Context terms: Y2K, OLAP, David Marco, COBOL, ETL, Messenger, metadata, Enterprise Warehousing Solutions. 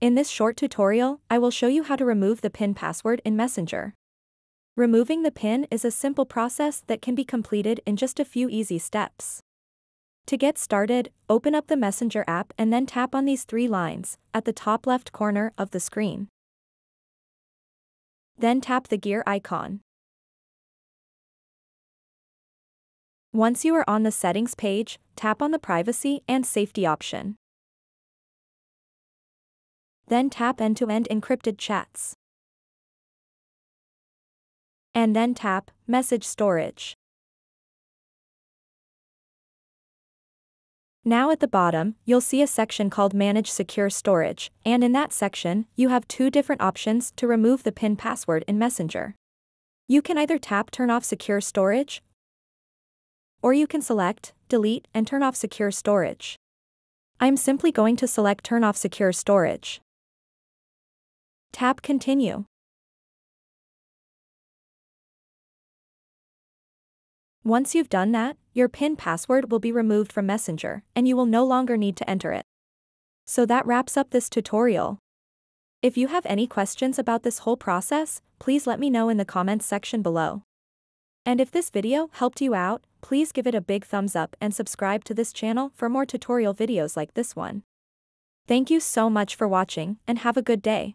In this short tutorial, I will show you how to remove the PIN password in Messenger. Removing the PIN is a simple process that can be completed in just a few easy steps. To get started, open up the Messenger app and then tap on these three lines at the top left corner of the screen. Then tap the gear icon. Once you are on the settings page, tap on the privacy and safety option. Then tap End-to-End Encrypted Chats. And then tap Message Storage. Now at the bottom, you'll see a section called Manage Secure Storage, and in that section, you have two different options to remove the PIN password in Messenger. You can either tap Turn off Secure Storage, or you can select Delete and Turn off Secure Storage. I'm simply going to select Turn off Secure Storage. Tap Continue. Once you've done that, your PIN password will be removed from Messenger, and you will no longer need to enter it. So that wraps up this tutorial. If you have any questions about this whole process, please let me know in the comments section below. And if this video helped you out, please give it a big thumbs up and subscribe to this channel for more tutorial videos like this one. Thank you so much for watching, and have a good day.